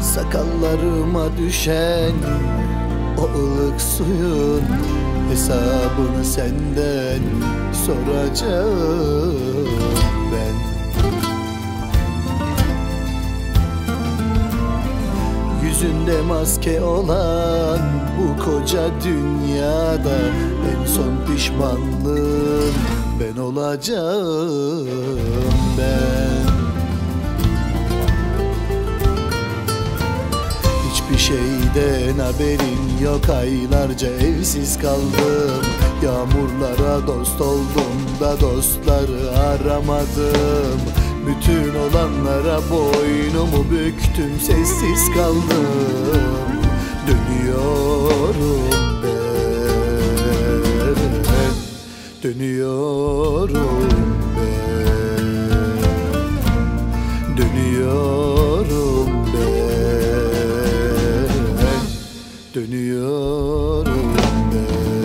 Sakallarıma düşen o ılık suyun hesabını senden soracağım ben. Yüzünde maske olan bu koca dünyada en son pişmanlığım ben olacağım ben. Hiçbir şeyden haberin yok, aylarca evsiz kaldım. Yağmurlara dost oldum da dostları aramadım. Bütün olanlara boynumu büktüm, sessiz kaldım. Dönüyorum ben, dönüyorum ben, dönüyorum ben, dönüyorum ben.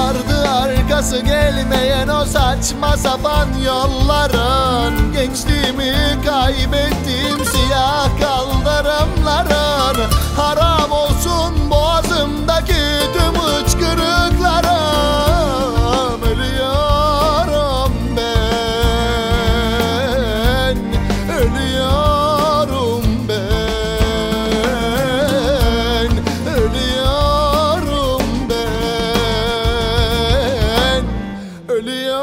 Ardı arkası gelmeyen o saçma sapan yolların, gençliğimi kaybettiğim siyah kaldıramların, haram olsun boğazımdaki tüm hıçkırıklarım. Ölüyorum ben, ölüyorum ben, ölüyorum ben, ölüyorum.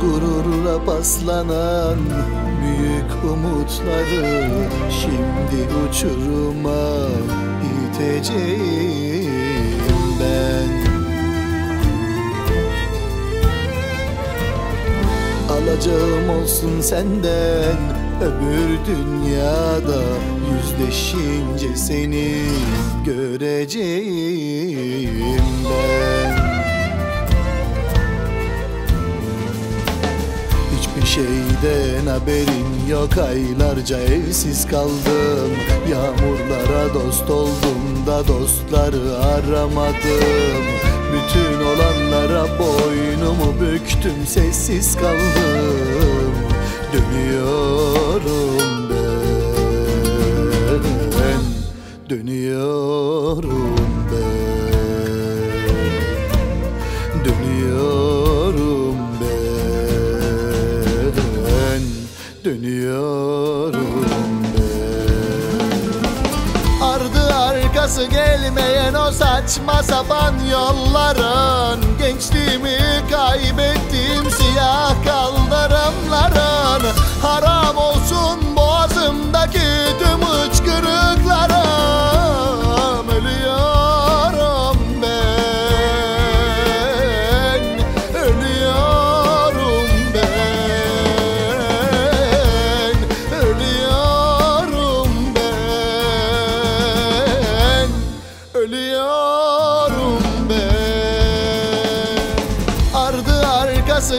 Gururla baslanan büyük umutları şimdi uçuruma iteceğim ben. Alacağım olsun senden öbür dünyada, yüzleşince seni göreceğim ben. Bir şeyden haberin yok, aylarca evsiz kaldım. Yağmurlara dost oldum da dostları aramadım. Bütün olanlara boynumu büktüm, sessiz kaldım. Dönüyorum ben, dönüyorum ben, dönüyorum ben, dönüyorum ben. Ardı arkası gelmeyen o saçma sapan yolların, gençliğimi kaybettiğim siyah kaldıramların, haram olsun boğazımdaki tüm hıçkırıklarım. Ölüyorum ben, ölüyorum.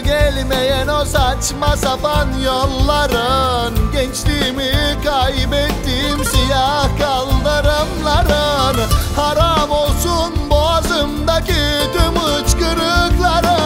Gelmeyen o saçma sapan yolların, gençliğimi kaybettiğim siyah kaldıramların, haram olsun boğazımdaki tüm hıçkırıklarım.